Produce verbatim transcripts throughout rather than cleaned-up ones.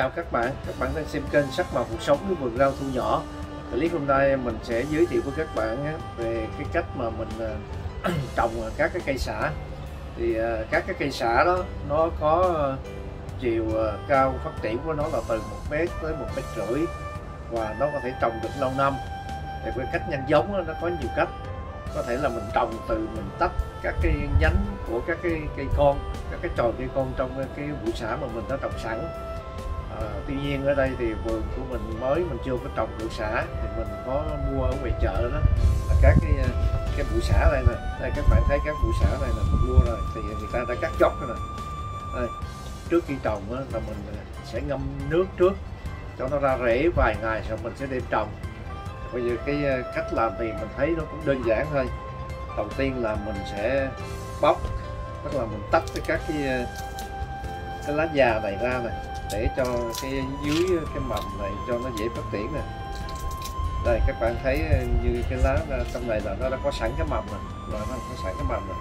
Chào các bạn, các bạn đang xem kênh Sắc màu cuộc sống với vườn rau thu nhỏ. Clip hôm nay mình sẽ giới thiệu với các bạn về cái cách mà mình trồng các cái cây xả. Thì các cái cây xả đó nó có chiều cao phát triển của nó là từ một mét tới một mét rưỡi và nó có thể trồng được lâu năm. Thì cái cách nhân giống đó, nó có nhiều cách. Có thể là mình trồng từ mình tách các cái nhánh của các cái cây con, các cái chồi cây con trong cái bụi xả mà mình đã trồng sẵn. À, tuy nhiên ở đây thì vườn của mình mới mình chưa có trồng bụi xả, thì mình có mua ở ngoài chợ đó là các cái cái bụi xả đây nè. Đây các bạn thấy các bụi xả này là mình mua rồi thì người ta đã cắt chóp rồi nè. Trước khi trồng đó, là mình sẽ ngâm nước trước cho nó ra rễ vài ngày rồi mình sẽ đem trồng. Bây giờ cái cách làm thì mình thấy nó cũng đơn giản thôi. Đầu tiên là mình sẽ bóc, tức là mình tách cái các cái, cái lá già này ra này để cho cái dưới cái mầm này cho nó dễ phát triển nè. Đây các bạn thấy như cái lá trong này là nó đã có sẵn cái mầm rồi, là nó có sẵn cái mầm rồi.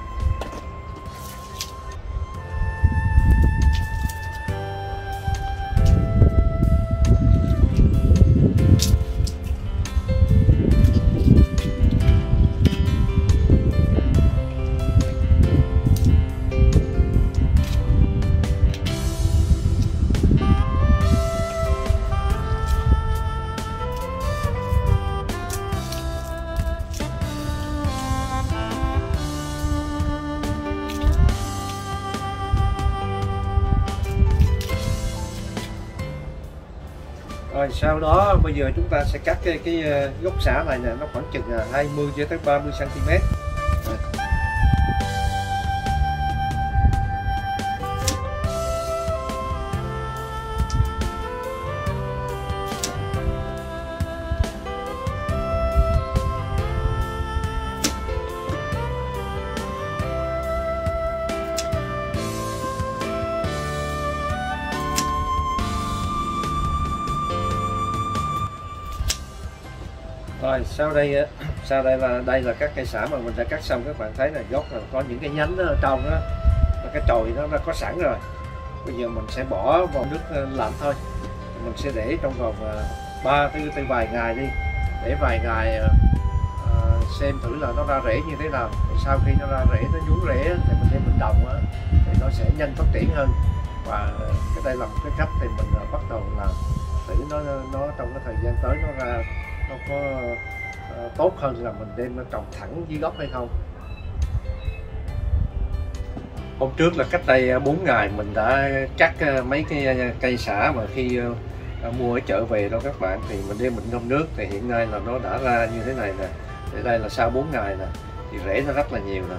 Rồi sau đó bây giờ chúng ta sẽ cắt cái, cái gốc xả này nè, nó khoảng chừng hai mươi cho tới ba mươi xăng ti mét. Rồi sau đây sau đây là đây là các cây xả mà mình đã cắt xong. Các bạn thấy là gốc là có những cái nhánh ở trong đó, cái chồi nó đã có sẵn rồi. Bây giờ mình sẽ bỏ vào nước lạnh thôi, mình sẽ để trong vòng ba tới từ vài ngày đi, để vài ngày à, xem thử là nó ra rễ như thế nào. Thì sau khi nó ra rễ, nó nhú rễ thì mình đem mình trồng thì nó sẽ nhanh phát triển hơn. Và cái đây là một cái cách thì mình bắt đầu làm thử nó nó trong cái thời gian tới nó ra nó có uh, tốt hơn là mình đem nó trồng thẳng dưới gốc hay không. Hôm trước là cách đây bốn ngày mình đã cắt uh, mấy cái cây xả mà khi uh, mua ở chợ về đó các bạn, thì mình đem mình ngâm nước thì hiện nay là nó đã ra như thế này nè. Thì đây là sau bốn ngày nè, thì rễ nó rất là nhiều nè.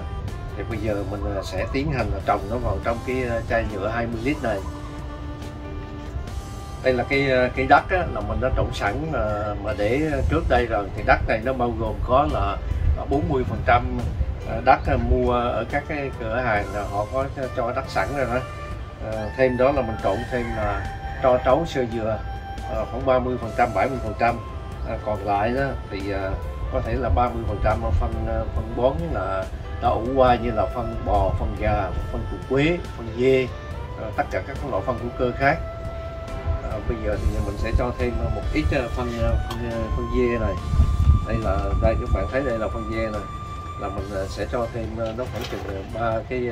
Thì bây giờ mình uh, sẽ tiến hành là trồng nó vào trong cái chai nhựa hai mươi lít này. Đây là cái cái đất á, là mình đã trồng sẵn mà, mà để trước đây rồi. Thì đất này nó bao gồm có là bốn mươi phần trăm đất mua ở các cái cửa hàng là họ có cho đất sẵn rồi đó. À, thêm đó là mình trộn thêm là tro trấu sơ dừa à, khoảng ba mươi phần trăm bảy mươi phần trăm, còn lại đó thì à, có thể là ba mươi phần trăm phân phân bón là đã ủ qua như là phân bò, phân gà, phân củ quế, phân dê, à, tất cả các loại phân hữu cơ khác. Bây giờ thì mình sẽ cho thêm một ít phân phân, phân dê này. Đây là đây các bạn thấy đây là phân dê này, là mình sẽ cho thêm nó khoảng chừng ba cái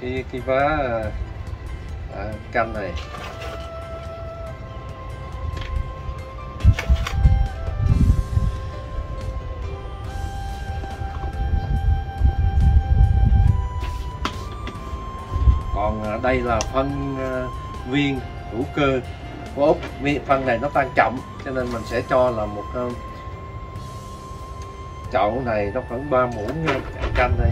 cái cái vá à, canh này. Còn đây là phân viên hữu cơ của Úc. Phân này nó tan chậm cho nên mình sẽ cho là một uh, chậu này nó khoảng ba muỗng canh đây.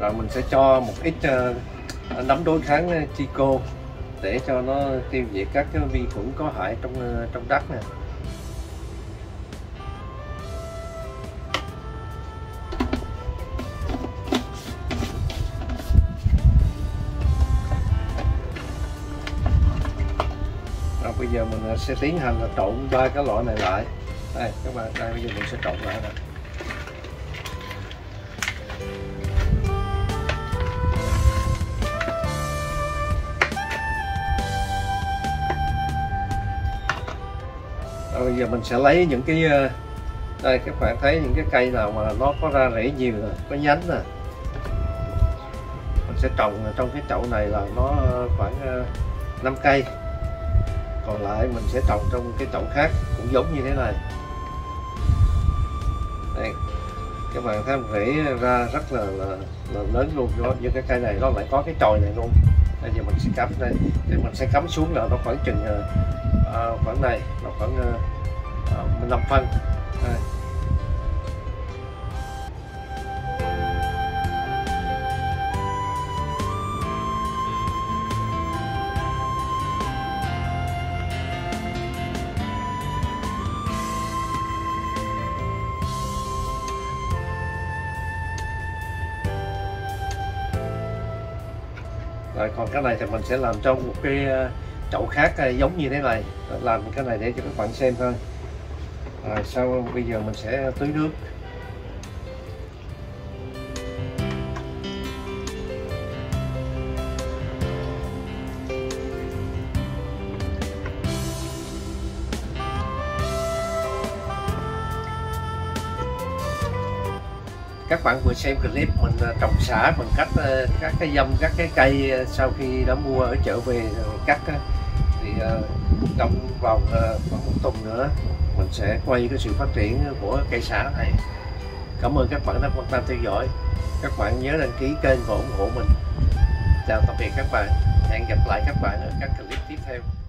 Rồi mình sẽ cho một ít uh, nấm đối kháng Chico để cho nó tiêu diệt các cái vi khuẩn có hại trong uh, trong đất nè. Bây giờ giờ mình sẽ tiến hành là trộn ba cái loại này lại. Đây các bạn, đây bây giờ mình sẽ trộn lại nè. Bây giờ mình sẽ lấy những cái, đây các bạn thấy những cái cây nào mà nó có ra rễ nhiều nè, có nhánh nè, mình sẽ trồng trong cái chậu này là nó khoảng năm cây, còn lại mình sẽ trồng trong cái chậu khác cũng giống như thế này. Đây các bạn thấy rễ ra rất là, là, là lớn luôn, như cái cây này nó lại có cái chồi này luôn. Bây giờ mình sẽ cắm đây, thì mình sẽ cắm xuống là nó khoảng chừng à, khoảng này nó khoảng à, năm phân. Đây. Rồi, còn cái này thì mình sẽ làm trong một cái chậu khác giống như thế này, làm cái này để cho các bạn xem thôi. Rồi, sau bây giờ mình sẽ tưới nước. Các bạn vừa xem clip mình trồng xả bằng cách các cái dâm các cái cây sau khi đã mua ở chợ về cắt, thì trong vòng khoảng một tuần nữa mình sẽ quay cái sự phát triển của cây xả này. Cảm ơn các bạn đã quan tâm theo dõi. Các bạn nhớ đăng ký kênh và ủng hộ mình. Chào tạm biệt các bạn, hẹn gặp lại các bạn ở các clip tiếp theo.